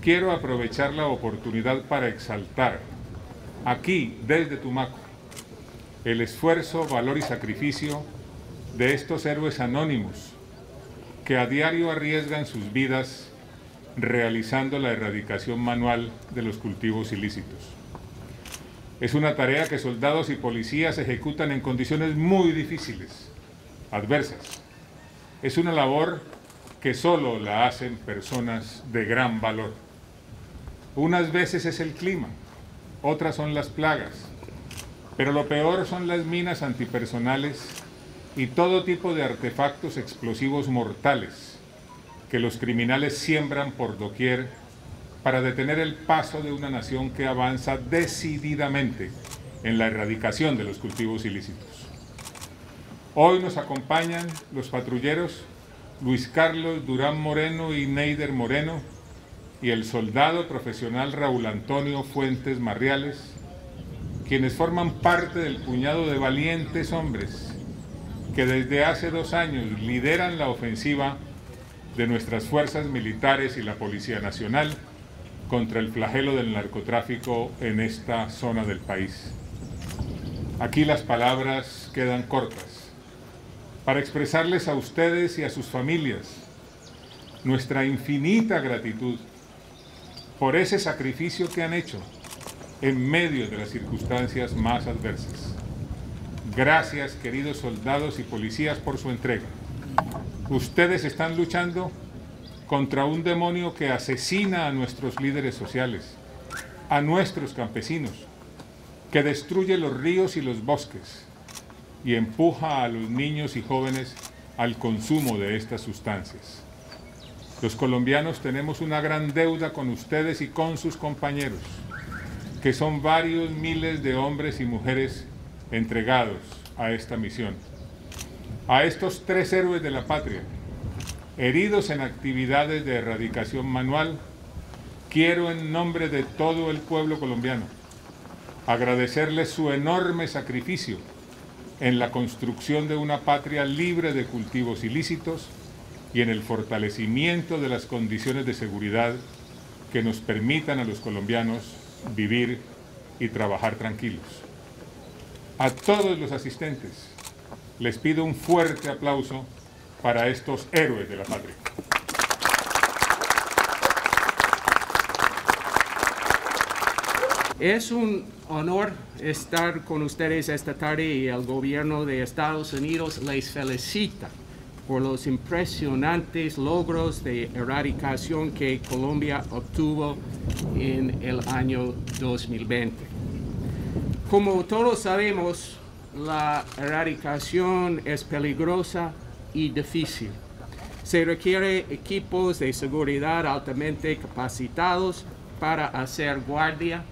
Quiero aprovechar la oportunidad para exaltar aquí, desde Tumaco, el esfuerzo, valor y sacrificio de estos héroes anónimos que a diario arriesgan sus vidas realizando la erradicación manual de los cultivos ilícitos. Es una tarea que soldados y policías ejecutan en condiciones muy difíciles, adversas. Es una labor que solo la hacen personas de gran valor. Unas veces es el clima, otras son las plagas, pero lo peor son las minas antipersonales y todo tipo de artefactos explosivos mortales que los criminales siembran por doquier para detener el paso de una nación que avanza decididamente en la erradicación de los cultivos ilícitos. Hoy nos acompañan los patrulleros Luis Carlos Durán Moreno y Neider Moreno y el soldado profesional Raúl Antonio Fuentes Marriales, quienes forman parte del puñado de valientes hombres que desde hace 2 años lideran la ofensiva de nuestras fuerzas militares y la Policía Nacional contra el flagelo del narcotráfico en esta zona del país. Aquí las palabras quedan cortas para expresarles a ustedes y a sus familias nuestra infinita gratitud por ese sacrificio que han hecho en medio de las circunstancias más adversas. Gracias, queridos soldados y policías, por su entrega. Ustedes están luchando contra un demonio que asesina a nuestros líderes sociales, a nuestros campesinos, que destruye los ríos y los bosques, y empuja a los niños y jóvenes al consumo de estas sustancias. Los colombianos tenemos una gran deuda con ustedes y con sus compañeros, que son varios miles de hombres y mujeres entregados a esta misión. A estos 3 héroes de la patria, heridos en actividades de erradicación manual, quiero en nombre de todo el pueblo colombiano agradecerles su enorme sacrificio en la construcción de una patria libre de cultivos ilícitos y en el fortalecimiento de las condiciones de seguridad que nos permitan a los colombianos vivir y trabajar tranquilos. A todos los asistentes les pido un fuerte aplauso para estos héroes de la patria. Es un honor estar con ustedes esta tarde y el gobierno de Estados Unidos les felicita por los impresionantes logros de erradicación que Colombia obtuvo en el año 2020. Como todos sabemos, la erradicación es peligrosa y difícil. Se requieren equipos de seguridad altamente capacitados para hacer guardia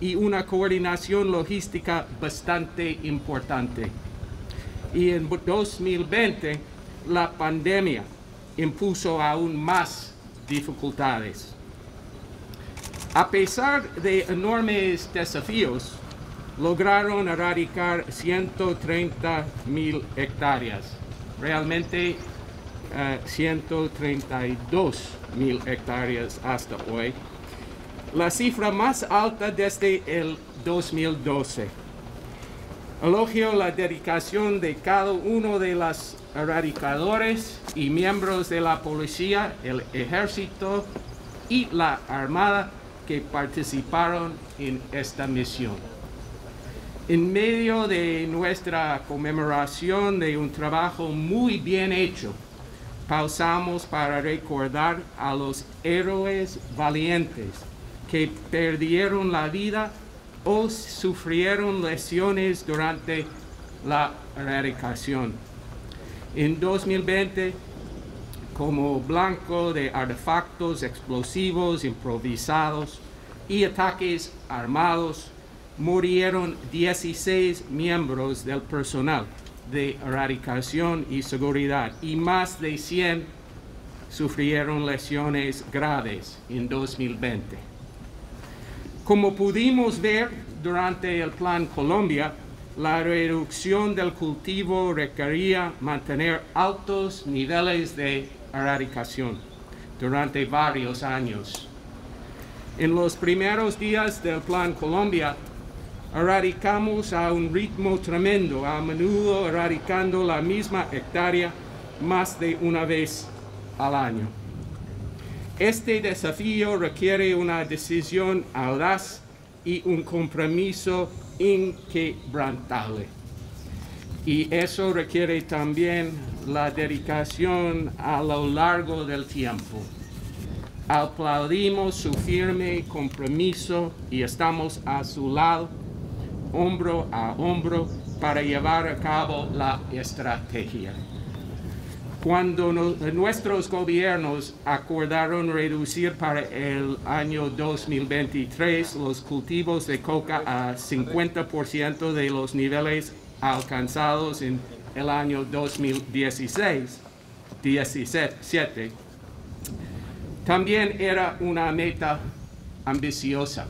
y una coordinación logística bastante importante. Y en 2020, la pandemia impuso aún más dificultades. A pesar de enormes desafíos, lograron erradicar 130.000 hectáreas. Realmente 132.000 hectáreas hasta hoy. La cifra más alta desde el 2012. Elogio la dedicación de cada uno de los erradicadores y miembros de la policía, el ejército y la armada que participaron en esta misión. En medio de nuestra conmemoración de un trabajo muy bien hecho, pausamos para recordar a los héroes valientes que perdieron la vida o sufrieron lesiones durante la erradicación. En 2020, como blanco de artefactos explosivos improvisados y ataques armados, murieron 16 miembros del personal de erradicación y seguridad y más de 100 sufrieron lesiones graves en 2020. Como pudimos ver durante el Plan Colombia, la reducción del cultivo requería mantener altos niveles de erradicación durante varios años. En los primeros días del Plan Colombia, erradicamos a un ritmo tremendo, a menudo erradicando la misma hectárea más de una vez al año. Este desafío requiere una decisión audaz y un compromiso inquebrantable. Y eso requiere también la dedicación a lo largo del tiempo. Aplaudimos su firme compromiso y estamos a su lado, hombro a hombro, para llevar a cabo la estrategia. Cuando nuestros gobiernos acordaron reducir para el año 2023 los cultivos de coca a 50% de los niveles alcanzados en el año 2017, también era una meta ambiciosa.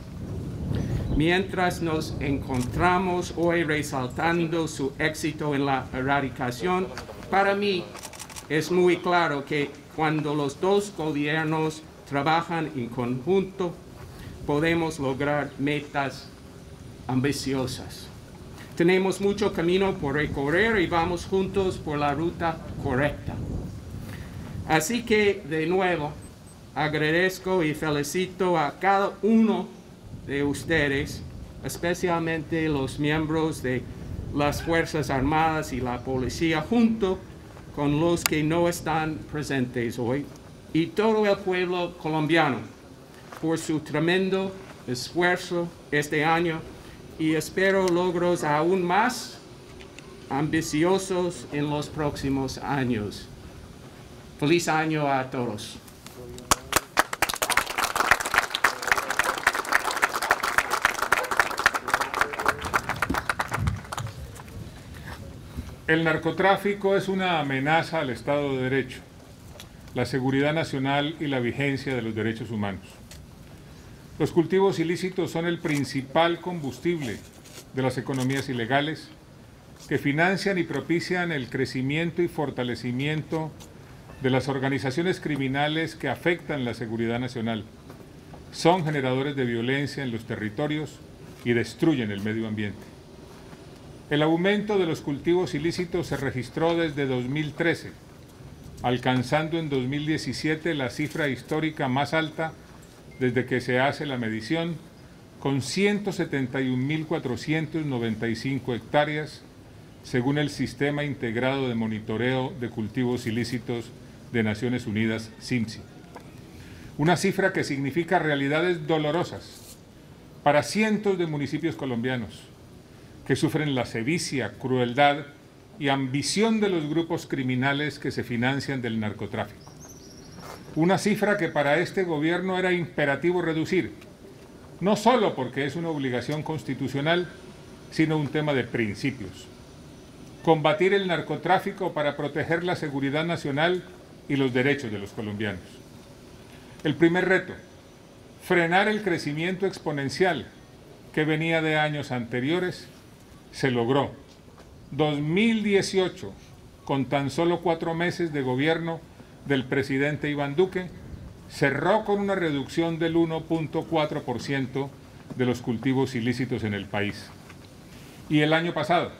Mientras nos encontramos hoy resaltando su éxito en la erradicación, para mí es muy claro que cuando los dos gobiernos trabajan en conjunto, podemos lograr metas ambiciosas. Tenemos mucho camino por recorrer y vamos juntos por la ruta correcta. Así que, de nuevo, agradezco y felicito a cada uno de ustedes, especialmente los miembros de las Fuerzas Armadas y la Policía, junto con los que no están presentes hoy, y todo el pueblo colombiano, por su tremendo esfuerzo este año, y espero logros aún más ambiciosos en los próximos años. Feliz año a todos. El narcotráfico es una amenaza al Estado de Derecho, la seguridad nacional y la vigencia de los derechos humanos. Los cultivos ilícitos son el principal combustible de las economías ilegales que financian y propician el crecimiento y fortalecimiento de las organizaciones criminales que afectan la seguridad nacional. Son generadores de violencia en los territorios y destruyen el medio ambiente. El aumento de los cultivos ilícitos se registró desde 2013, alcanzando en 2017 la cifra histórica más alta desde que se hace la medición, con 171.495 hectáreas, según el Sistema Integrado de Monitoreo de Cultivos Ilícitos de Naciones Unidas, SIMCI. Una cifra que significa realidades dolorosas para cientos de municipios colombianos que sufren la sevicia, crueldad y ambición de los grupos criminales que se financian del narcotráfico. Una cifra que para este gobierno era imperativo reducir, no solo porque es una obligación constitucional, sino un tema de principios. Combatir el narcotráfico para proteger la seguridad nacional y los derechos de los colombianos. El primer reto, frenar el crecimiento exponencial que venía de años anteriores, se logró. 2018, con tan solo 4 meses de gobierno del presidente Iván Duque, cerró con una reducción del 1.4% de los cultivos ilícitos en el país. Y el año pasado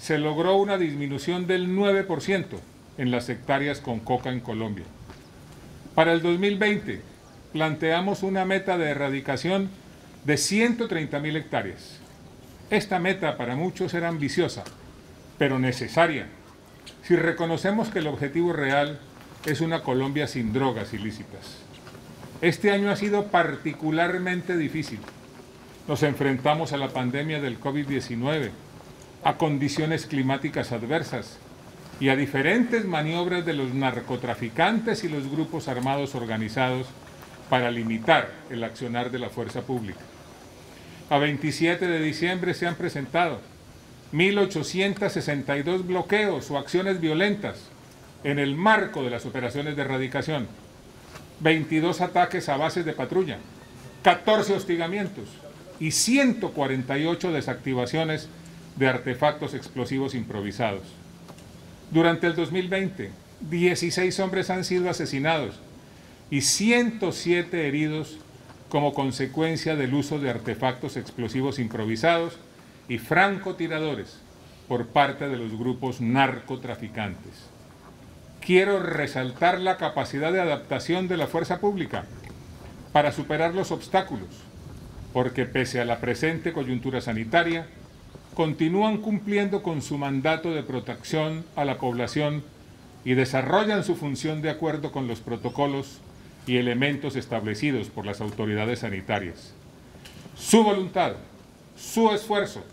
se logró una disminución del 9% en las hectáreas con coca en Colombia. Para el 2020 planteamos una meta de erradicación de 130.000 hectáreas. Esta meta para muchos era ambiciosa, pero necesaria, si reconocemos que el objetivo real es una Colombia sin drogas ilícitas. Este año ha sido particularmente difícil. Nos enfrentamos a la pandemia del COVID-19, a condiciones climáticas adversas y a diferentes maniobras de los narcotraficantes y los grupos armados organizados para limitar el accionar de la fuerza pública. A 27 de diciembre se han presentado 1.862 bloqueos o acciones violentas en el marco de las operaciones de erradicación, 22 ataques a bases de patrulla, 14 hostigamientos y 148 desactivaciones de artefactos explosivos improvisados. Durante el 2020, 16 hombres han sido asesinados y 107 heridos como consecuencia del uso de artefactos explosivos improvisados y francotiradores por parte de los grupos narcotraficantes. Quiero resaltar la capacidad de adaptación de la fuerza pública para superar los obstáculos, porque pese a la presente coyuntura sanitaria, continúan cumpliendo con su mandato de protección a la población y desarrollan su función de acuerdo con los protocolos y elementos establecidos por las autoridades sanitarias. Su voluntad, su esfuerzo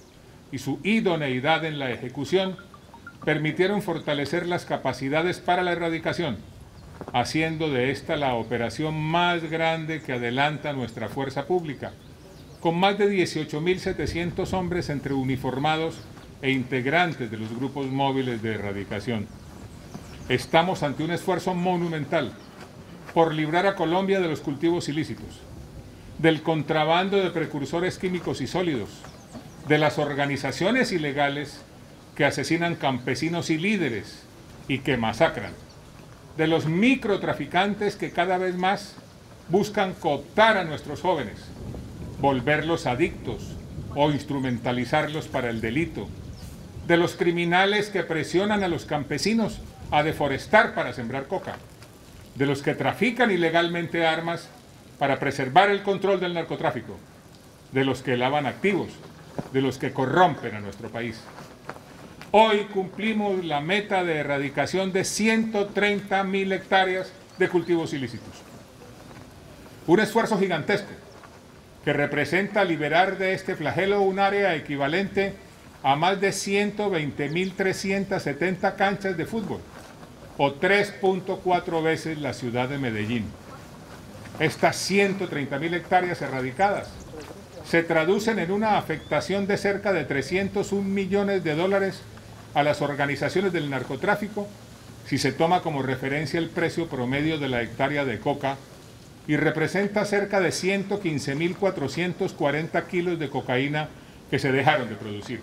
y su idoneidad en la ejecución permitieron fortalecer las capacidades para la erradicación, haciendo de esta la operación más grande que adelanta nuestra fuerza pública, con más de 18.700 hombres entre uniformados e integrantes de los grupos móviles de erradicación. Estamos ante un esfuerzo monumental por librar a Colombia de los cultivos ilícitos, del contrabando de precursores químicos y sólidos, de las organizaciones ilegales que asesinan campesinos y líderes y que masacran, de los microtraficantes que cada vez más buscan cooptar a nuestros jóvenes, volverlos adictos o instrumentalizarlos para el delito, de los criminales que presionan a los campesinos a deforestar para sembrar coca, de los que trafican ilegalmente armas para preservar el control del narcotráfico, de los que lavan activos, de los que corrompen a nuestro país. Hoy cumplimos la meta de erradicación de 130.000 hectáreas de cultivos ilícitos. Un esfuerzo gigantesco que representa liberar de este flagelo un área equivalente a más de 120.370 canchas de fútbol, o 3.4 veces la ciudad de Medellín. Estas 130.000 hectáreas erradicadas se traducen en una afectación de cerca de $301 millones a las organizaciones del narcotráfico, si se toma como referencia el precio promedio de la hectárea de coca, y representa cerca de 115.440 kilos de cocaína que se dejaron de producir.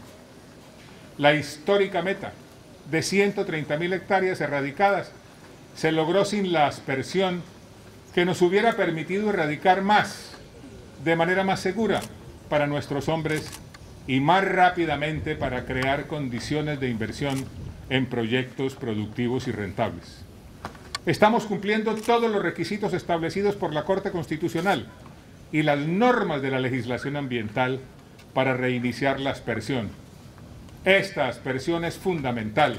La histórica meta de 130.000 hectáreas erradicadas se logró sin la aspersión que nos hubiera permitido erradicar más, de manera más segura para nuestros hombres y más rápidamente para crear condiciones de inversión en proyectos productivos y rentables. Estamos cumpliendo todos los requisitos establecidos por la Corte Constitucional y las normas de la legislación ambiental para reiniciar la aspersión. Esta aspersión es fundamental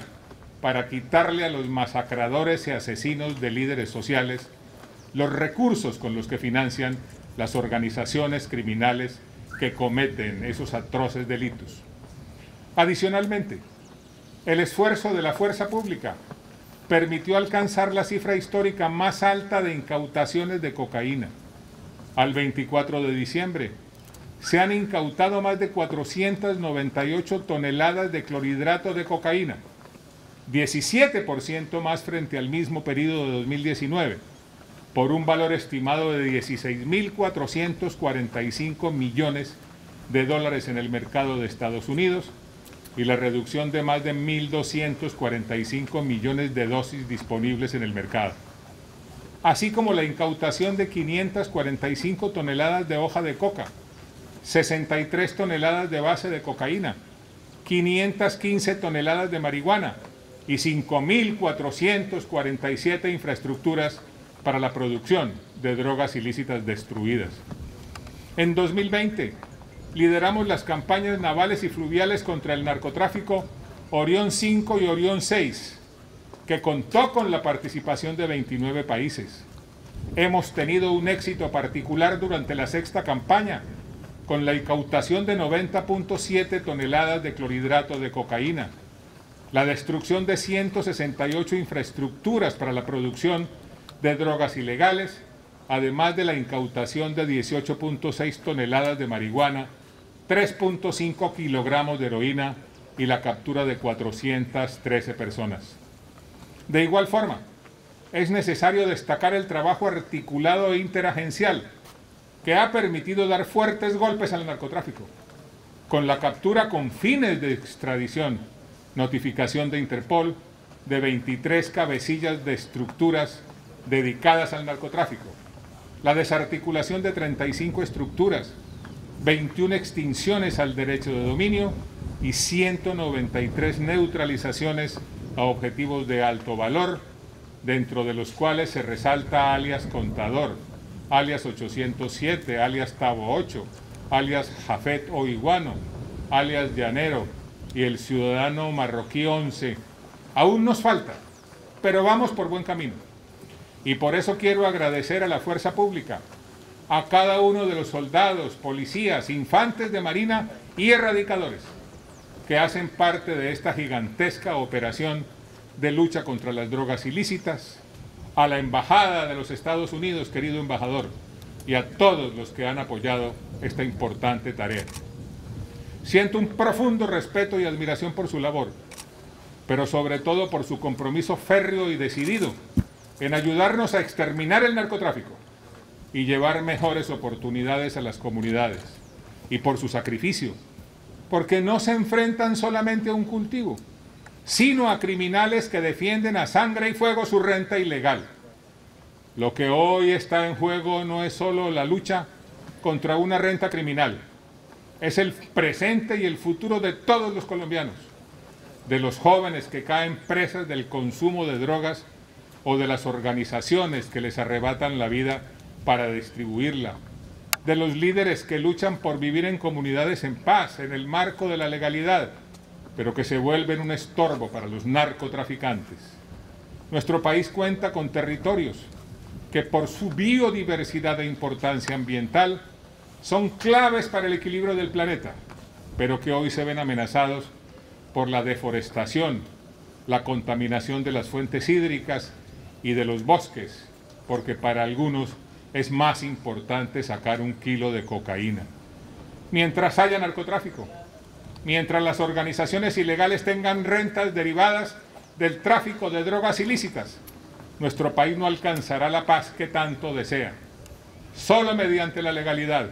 para quitarle a los masacradores y asesinos de líderes sociales los recursos con los que financian las organizaciones criminales que cometen esos atroces delitos. Adicionalmente, el esfuerzo de la fuerza pública permitió alcanzar la cifra histórica más alta de incautaciones de cocaína. Al 24 de diciembre se han incautado más de 498 toneladas de clorhidrato de cocaína, 17% más frente al mismo periodo de 2019, por un valor estimado de $16.445 millones en el mercado de Estados Unidos, y la reducción de más de 1.245 millones de dosis disponibles en el mercado, así como la incautación de 545 toneladas de hoja de coca, 63 toneladas de base de cocaína, 515 toneladas de marihuana y 5.447 infraestructuras para la producción de drogas ilícitas destruidas. En 2020, lideramos las campañas navales y fluviales contra el narcotráfico Orión V y Orión VI, que contó con la participación de 29 países. Hemos tenido un éxito particular durante la sexta campaña, con la incautación de 90.7 toneladas de clorhidrato de cocaína, la destrucción de 168 infraestructuras para la producción de drogas ilegales, además de la incautación de 18.6 toneladas de marihuana, 3.5 kilogramos de heroína y la captura de 413 personas. De igual forma, es necesario destacar el trabajo articulado e interagencial que ha permitido dar fuertes golpes al narcotráfico, con la captura con fines de extradición, notificación de Interpol, de 23 cabecillas de estructuras dedicadas al narcotráfico, la desarticulación de 35 estructuras, 21 extinciones al derecho de dominio y 193 neutralizaciones a objetivos de alto valor, dentro de los cuales se resalta alias Contador, alias 807, alias Tabo 8, alias Jafet o Iguano, alias Llanero y el ciudadano marroquí 11. Aún nos falta, pero vamos por buen camino. Y por eso quiero agradecer a la Fuerza Pública, a cada uno de los soldados, policías, infantes de marina y erradicadores que hacen parte de esta gigantesca operación de lucha contra las drogas ilícitas, a la Embajada de los Estados Unidos, querido embajador, y a todos los que han apoyado esta importante tarea. Siento un profundo respeto y admiración por su labor, pero sobre todo por su compromiso férreo y decidido en ayudarnos a exterminar el narcotráfico y llevar mejores oportunidades a las comunidades, y por su sacrificio, porque no se enfrentan solamente a un cultivo, sino a criminales que defienden a sangre y fuego su renta ilegal. Lo que hoy está en juego no es solo la lucha contra una renta criminal, es el presente y el futuro de todos los colombianos, de los jóvenes que caen presas del consumo de drogas o de las organizaciones que les arrebatan la vida para distribuirla, de los líderes que luchan por vivir en comunidades en paz, en el marco de la legalidad, pero que se vuelven un estorbo para los narcotraficantes. Nuestro país cuenta con territorios que por su biodiversidad e importancia ambiental son claves para el equilibrio del planeta, pero que hoy se ven amenazados por la deforestación, la contaminación de las fuentes hídricas y de los bosques, porque para algunos es más importante sacar un kilo de cocaína. Mientras haya narcotráfico, mientras las organizaciones ilegales tengan rentas derivadas del tráfico de drogas ilícitas, nuestro país no alcanzará la paz que tanto desea. Solo mediante la legalidad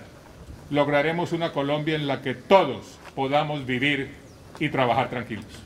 lograremos una Colombia en la que todos podamos vivir y trabajar tranquilos.